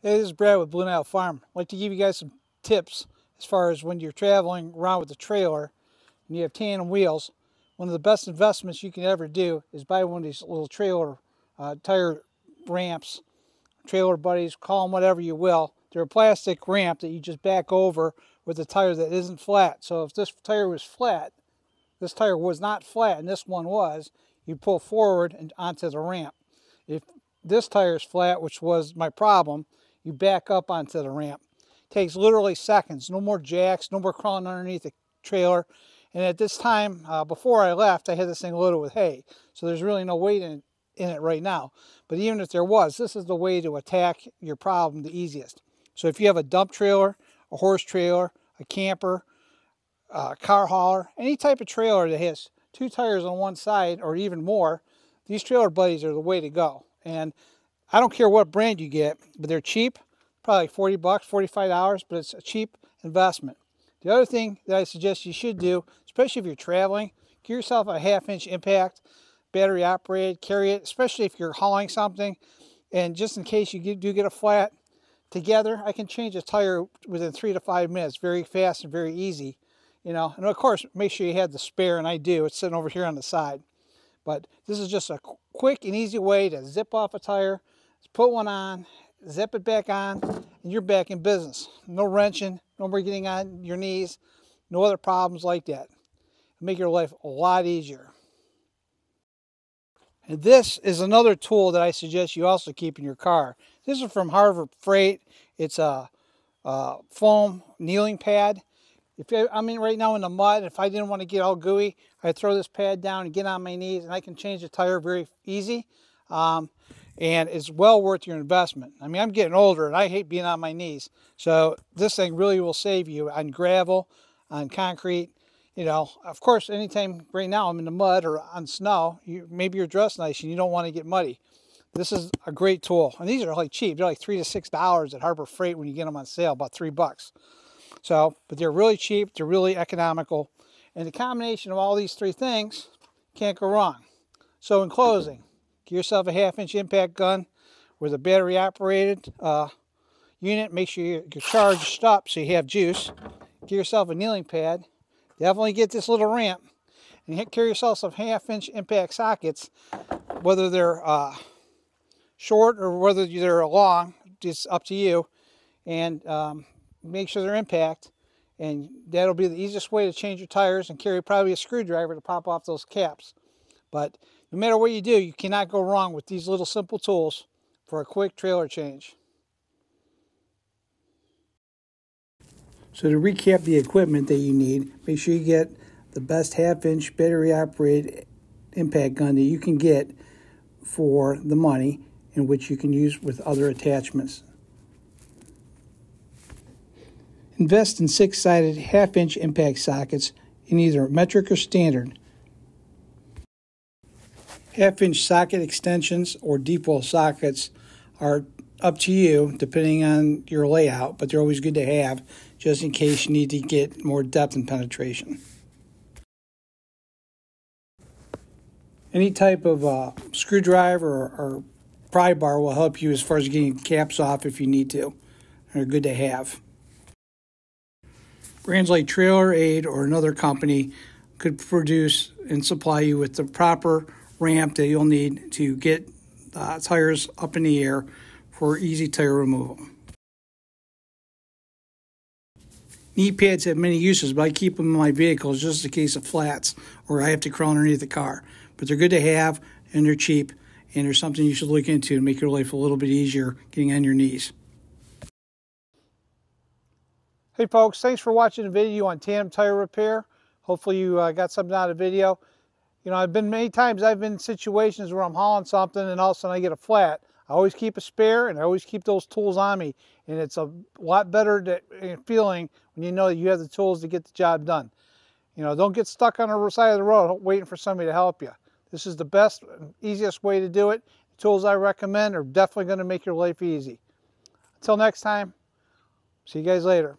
Hey, this is Brad with Blue Nile Farm. I'd like to give you guys some tips as far as when you're traveling around with the trailer and you have tandem wheels. One of the best investments you can ever do is buy one of these little trailer tire ramps, Trailer Buddies, call them whatever you will. They're a plastic ramp that you just back over with a tire that isn't flat. So if this tire was flat, this tire was not flat and this one was, you pull forward and onto the ramp. If this tire is flat, which was my problem, you back up onto the ramp. It takes literally seconds. No more jacks, no more crawling underneath the trailer. And at this time, before I left, I had this thing loaded with hay. So there's really no weight in it right now. But even if there was, this is the way to attack your problem the easiest. So if you have a dump trailer, a horse trailer, a camper, a car hauler, any type of trailer that has two tires on one side or even more, these Trailer Buddies are the way to go. And I don't care what brand you get, but they're cheap, probably like $40, $45, but it's a cheap investment. The other thing that I suggest you should do, especially if you're traveling, get yourself a half-inch impact, battery operated, carry it, especially if you're hauling something. And just in case you do get a flat, together I can change a tire within 3 to 5 minutes, very fast and very easy. You know, and of course, make sure you have the spare, and I do. It's sitting over here on the side. But this is just a quick and easy way to zip off a tire. Put one on, zip it back on, and you're back in business. No wrenching, no more getting on your knees, no other problems like that. It'll make your life a lot easier. And this is another tool that I suggest you also keep in your car. This is from Harbor Freight. It's a foam kneeling pad. I'm in right now in the mud. If I didn't want to get all gooey, I'd throw this pad down and get on my knees, and I can change the tire very easy. And it's well worth your investment. I mean, I'm getting older and I hate being on my knees. So this thing really will save you on gravel, on concrete, you know. Of course, anytime right now I'm in the mud or on snow, maybe you're dressed nice and you don't want to get muddy. This is a great tool. And these are like cheap. They're like $3 to $6 at Harbor Freight when you get them on sale, about $3. So, but they're really cheap, they're really economical. And the combination of all these three things can't go wrong. So in closing, get yourself a half-inch impact gun with a battery-operated unit. Make sure you're charged up so you have juice. Get yourself a kneeling pad. Definitely get this little ramp. And carry yourself some half-inch impact sockets, whether they're short or whether they're long. It's up to you. And make sure they're impact. And that'll be the easiest way to change your tires, and carry probably a screwdriver to pop off those caps. But no matter what you do, you cannot go wrong with these little simple tools for a quick trailer change. So to recap the equipment that you need, make sure you get the best half-inch battery-operated impact gun that you can get for the money, and which you can use with other attachments. Invest in 6-sided half-inch impact sockets in either metric or standard. Half-inch socket extensions or deep well sockets are up to you depending on your layout, but they're always good to have just in case you need to get more depth and penetration. Any type of screwdriver or pry bar will help you as far as getting caps off if you need to. They're good to have. Brands like Trailer Aid or another company could produce and supply you with the proper ramp that you'll need to get tires up in the air for easy tire removal. Knee pads have many uses, but I keep them in my vehicles just in case of flats or I have to crawl underneath the car. But they're good to have, and they're cheap, and they're something you should look into to make your life a little bit easier getting on your knees. Hey folks, thanks for watching the video on tandem tire repair. Hopefully you got something out of the video. You know, many times I've been in situations where I'm hauling something and all of a sudden I get a flat. I always keep a spare and I always keep those tools on me. And it's a lot better feeling when you know that you have the tools to get the job done. You know, don't get stuck on the side of the road waiting for somebody to help you. This is the best, easiest way to do it. The tools I recommend are definitely going to make your life easy. Until next time, see you guys later.